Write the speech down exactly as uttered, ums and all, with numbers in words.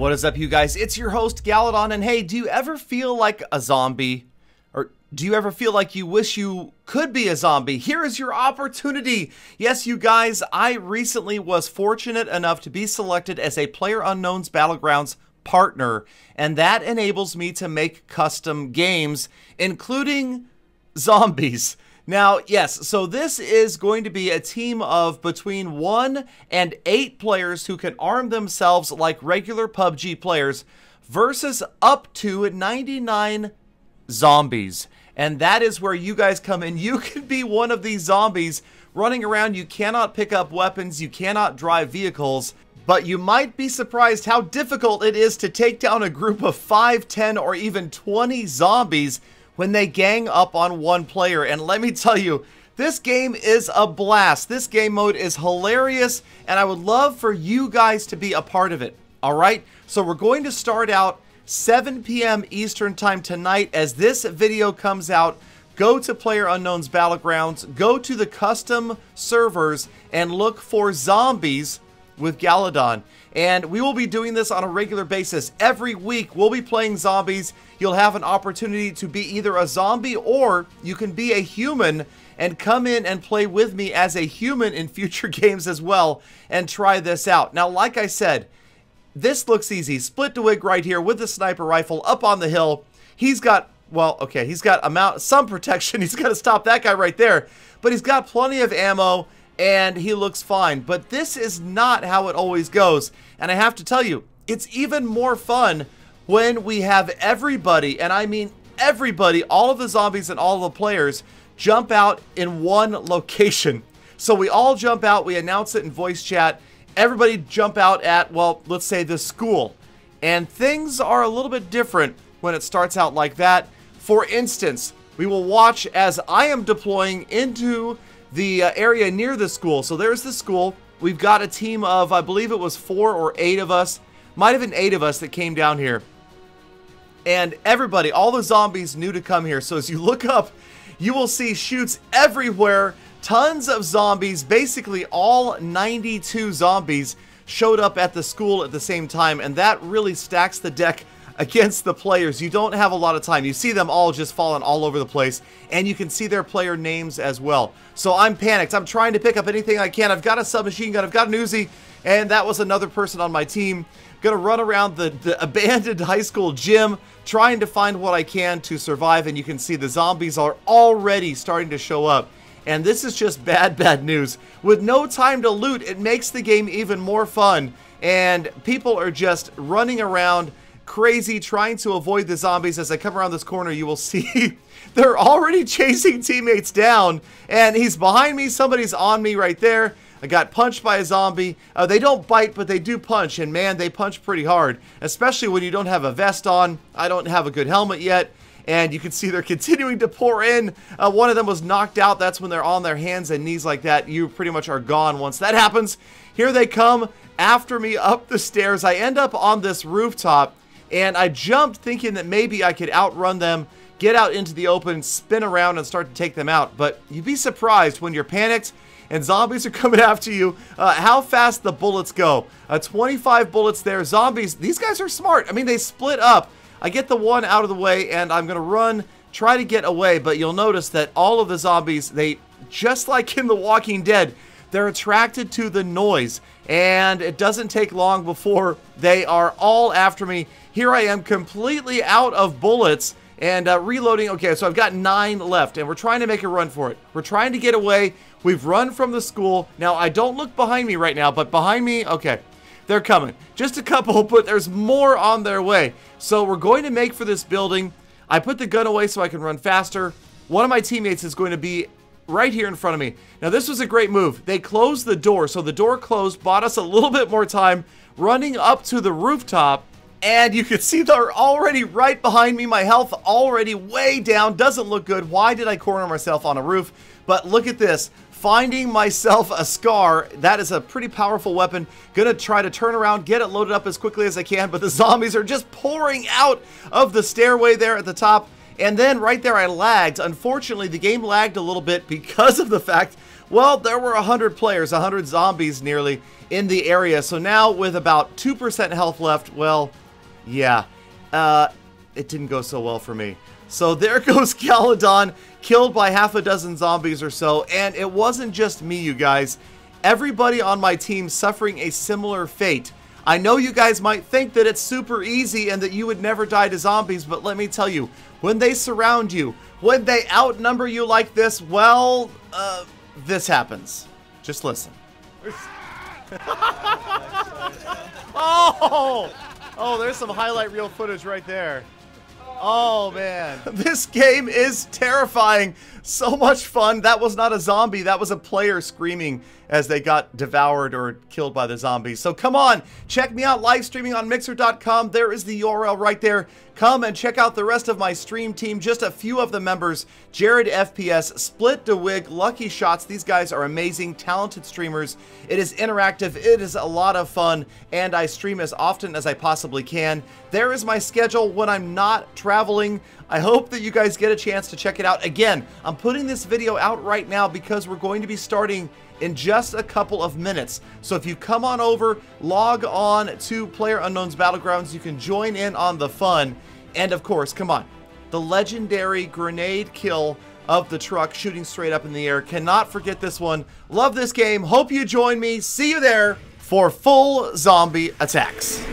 What is up, you guys? It's your host, Galadon, and hey, do you ever feel like a zombie? Or do you ever feel like you wish you could be a zombie? Here is your opportunity. Yes, you guys, I recently was fortunate enough to be selected as a PlayerUnknown's Battlegrounds partner, and that enables me to make custom games, including zombies. Now, yes, so this is going to be a team of between one and eight players who can arm themselves like regular P U B G players versus up to ninety-nine zombies. And that is where you guys come in. You can be one of these zombies running around. You cannot pick up weapons. You cannot drive vehicles. But you might be surprised how difficult it is to take down a group of five, ten, or even twenty zombies when they gang up on one player. And let me tell you, this game is a blast. This game mode is hilarious, and I would love for you guys to be a part of it. All right, so we're going to start out seven P M Eastern time tonight. As this video comes out, go to PlayerUnknown's Battlegrounds, go to the custom servers, and look for Zombies with Galadon. And we will be doing this on a regular basis. Every week we'll be playing zombies. You'll have an opportunity to be either a zombie or you can be a human and come in and play with me as a human in future games as well and try this out. Now, like I said, this looks easy. Split DeWig right here with the sniper rifle up on the hill. He's got, well, okay, he's got amount, some protection. He's got to stop that guy right there, but he's got plenty of ammo and he looks fine. But this is not how it always goes. And I have to tell you, it's even more fun when we have everybody, and I mean everybody, all of the zombies and all of the players, jump out in one location. So we all jump out, we announce it in voice chat, everybody jump out at, well, let's say the school. And things are a little bit different when it starts out like that. For instance, we will watch as I am deploying into the uh, area near the school. So there's the school. We've got a team of, I believe it was four or eight of us. Might have been eight of us that came down here. And everybody, all the zombies knew to come here. So as you look up, you will see shoots everywhere. Tons of zombies. Basically all ninety-two zombies showed up at the school at the same time. And that really stacks the deck against the players. You don't have a lot of time. You see them all just falling all over the place, and you can see their player names as well. So I'm panicked. I'm trying to pick up anything I can. I've got a submachine gun. I've got an Uzi, and that was another person on my team. Gonna run around the, the abandoned high school gym trying to find what I can to survive, and you can see the zombies are already starting to show up. And this is just bad, bad news. With no time to loot, it makes the game even more fun, and people are just running around crazy trying to avoid the zombies. As I come around this corner, you will see they're already chasing teammates down, and he's behind me. Somebody's on me right there. I got punched by a zombie. Uh, they don't bite, but they do punch, and man, they punch pretty hard, especially when you don't have a vest on. I don't have a good helmet yet, and you can see they're continuing to pour in. Uh, one of them was knocked out. That's when they're on their hands and knees like that. You pretty much are gone once that happens. Here they come after me up the stairs. I end up on this rooftop, and I jumped thinking that maybe I could outrun them, get out into the open, spin around, and start to take them out. But you'd be surprised when you're panicked and zombies are coming after you, uh, how fast the bullets go. Uh, twenty-five bullets there. Zombies, these guys are smart. I mean, they split up. I get the one out of the way, and I'm going to run, try to get away. But you'll notice that all of the zombies, they, just like in The Walking Dead, they're attracted to the noise, and it doesn't take long before they are all after me. Here I am completely out of bullets and uh, reloading. Okay, so I've got nine left, and we're trying to make a run for it. We're trying to get away. We've run from the school. Now, I don't look behind me right now, but behind me, okay, they're coming. Just a couple, but there's more on their way. So we're going to make for this building. I put the gun away so I can run faster. One of my teammates is going to be right here in front of me. Now, this was a great move. They closed the door, so the door closed, bought us a little bit more time running up to the rooftop. And you can see they're already right behind me. My health already way down. Doesn't look good. Why did I corner myself on a roof? But look at this. Finding myself a scar. That is a pretty powerful weapon. Gonna try to turn around, get it loaded up as quickly as I can. But the zombies are just pouring out of the stairway there at the top. And then right there I lagged. Unfortunately, the game lagged a little bit because of the fact Well, there were one hundred players, one hundred zombies nearly, in the area. So now with about two percent health left, well, yeah, uh, it didn't go so well for me. So there goes Galadon, killed by half a dozen zombies or so. And it wasn't just me, you guys. Everybody on my team suffering a similar fate. I know you guys might think that it's super easy and that you would never die to zombies, but let me tell you, when they surround you, when they outnumber you like this, well, uh, this happens. Just listen. Oh! Oh, there's some highlight reel footage right there. Oh, man. This game is terrifying. So much fun. That was not a zombie. That was a player screaming as they got devoured or killed by the zombies. So come on, check me out live streaming on mixer dot com. There is the U R L right there. Come and check out the rest of my stream team. Just a few of the members: Jared F P S, Split DeWig, Lucky Shots. These guys are amazing, talented streamers. It is interactive. It is a lot of fun, and I stream as often as I possibly can. There is my schedule when I'm not traveling. I hope that you guys get a chance to check it out. Again, I'm putting this video out right now because we're going to be starting in just a couple of minutes. So if you come on over, log on to PlayerUnknown's Battlegrounds, you can join in on the fun. And of course, come on, the legendary grenade kill of the truck shooting straight up in the air. Cannot forget this one. Love this game. Hope you join me. See you there for full zombie attacks.